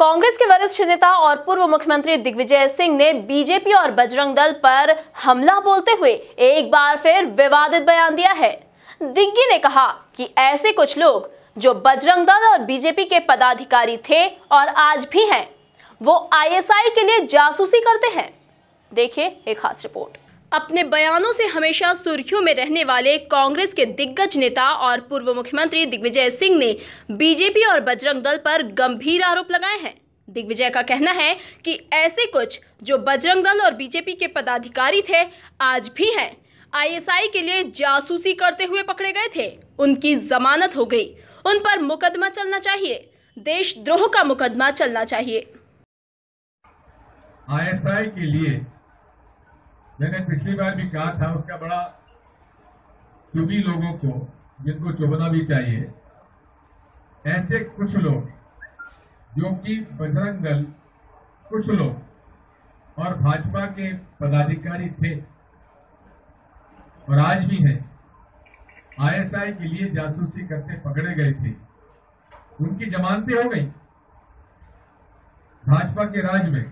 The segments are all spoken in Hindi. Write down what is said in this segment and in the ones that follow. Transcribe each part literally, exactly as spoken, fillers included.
कांग्रेस के वरिष्ठ नेता और पूर्व मुख्यमंत्री दिग्विजय सिंह ने बीजेपी और बजरंग दल पर हमला बोलते हुए एक बार फिर विवादित बयान दिया है। दिग्गी ने कहा कि ऐसे कुछ लोग जो बजरंग दल और बीजेपी के पदाधिकारी थे और आज भी हैं, वो आई एस आई के लिए जासूसी करते हैं। देखिए एक खास रिपोर्ट। अपने बयानों से हमेशा सुर्खियों में रहने वाले कांग्रेस के दिग्गज नेता और पूर्व मुख्यमंत्री दिग्विजय सिंह ने बीजेपी और बजरंग दल पर गंभीर आरोप लगाए हैं। दिग्विजय का कहना है कि ऐसे कुछ जो बजरंग दल और बीजेपी के पदाधिकारी थे आज भी हैं, आई एस आई के लिए जासूसी करते हुए पकड़े गए थे, उनकी जमानत हो गई, उन पर मुकदमा चलना चाहिए, देशद्रोह का मुकदमा चलना चाहिए। आई एस आई के लिए मैंने पिछली बार भी कहा था, उसका बड़ा चुगी लोगों को जिनको चुभना भी चाहिए, ऐसे कुछ लोग जो कि बजरंग दल कुछ लोग और भाजपा के पदाधिकारी थे और आज भी हैं, आई एस आई के लिए जासूसी करते पकड़े गए थे, उनकी जमानतें हो गई। भाजपा के राज में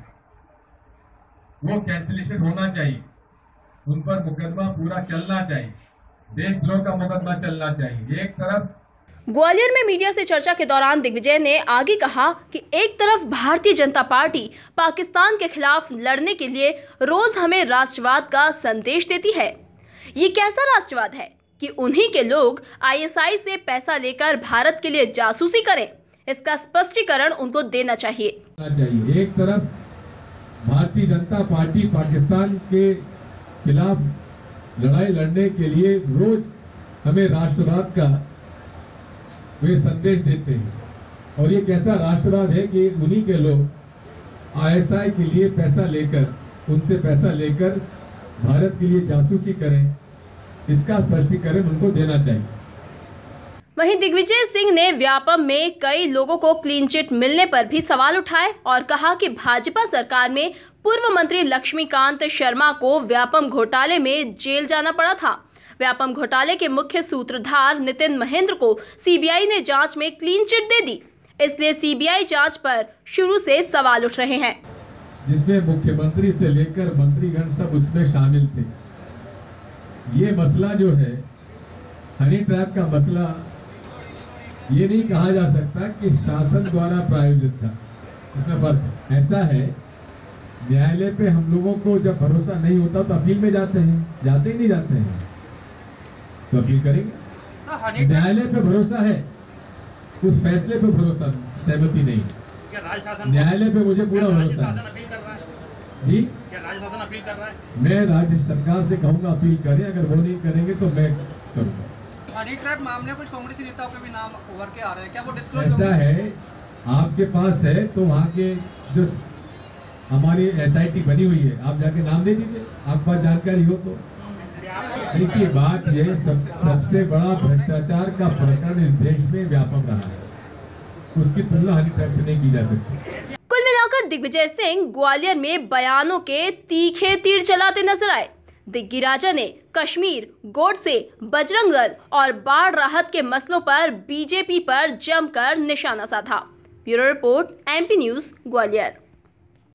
वो कैंसिलेशन होना चाहिए, उन पर मुकदमा पूरा चलना चाहिए, देशद्रोह का मुकदमा चलना चाहिए। एक तरफ ग्वालियर में मीडिया से चर्चा के दौरान दिग्विजय ने आगे कहा कि एक तरफ भारतीय जनता पार्टी पाकिस्तान के खिलाफ लड़ने के लिए रोज हमें राष्ट्रवाद का संदेश देती है। ये कैसा राष्ट्रवाद है कि उन्हीं के लोग आई एस आई से पैसा लेकर भारत के लिए जासूसी करें। इसका स्पष्टीकरण उनको देना चाहिए। एक तरफ भारतीय जनता पार्टी पाकिस्तान के खिलाफ लड़ाई लड़ने के लिए रोज हमें राष्ट्रवाद का वे संदेश देते हैं, और ये कैसा राष्ट्रवाद है कि उन्हीं के लोग आई एस आई के लिए पैसा लेकर उनसे पैसा लेकर भारत के लिए जासूसी करें। इसका स्पष्टीकरण उनको देना चाहिए। वहीं दिग्विजय सिंह ने व्यापम में कई लोगों को क्लीन चिट मिलने पर भी सवाल उठाए और कहा कि भाजपा सरकार में पूर्व मंत्री लक्ष्मीकांत शर्मा को व्यापम घोटाले में जेल जाना पड़ा था। व्यापम घोटाले के मुख्य सूत्रधार नितिन महेंद्र को सी बी आई ने जांच में क्लीन चिट दे दी, इसलिए सी बी आई जांच पर शुरू से सवाल उठ रहे हैं, जिसमें मुख्यमंत्री से लेकर मंत्रीगण सब उसमें शामिल थे। ये मसला जो है हनी ट्रैप का मसला, ये नहीं कहा जा सकता कि शासन द्वारा प्रायोजित था, इसमें फर्क ऐसा है। न्यायालय पे हम लोगों को जब भरोसा नहीं होता तो अपील में जाते हैं, जाते ही नहीं जाते हैं तो अपील करेंगे। न्यायालय पे भरोसा है, उस फैसले पे भरोसा सहमति नहीं, न्यायालय पे मुझे पूरा भरोसा है जी। मैं राज्य सरकार से कहूँगा अपील करें, अगर वो नहीं करेंगे तो मैं करूँगा। हनी ट्रैप मामले कुछ कांग्रेसी नेताओं के भी नाम उभर के आ रहे हैं, क्या वो डिस्क्लोज ऐसा है? आपके पास है तो वहाँ के जो हमारी एस आई टी बनी हुई है, आप जाके नाम दे दीजिए, आपके पास जानकारी हो तो। देखिए बात ये सब सबसे बड़ा भ्रष्टाचार का प्रकरण इस देश में व्यापक रहा है, उसकी तुलना हनी ट्रैप से नहीं की जा सकती। कुल मिलाकर दिग्विजय सिंह ग्वालियर में बयानों के तीखे तीर चलाते नजर आए। दिग्गी राजा ने कश्मीर, गोडसे, बजरंग दल और बाढ़ राहत के मसलों पर बीजेपी पर जमकर निशाना साधा। Bureau report, M P news, Gwalior.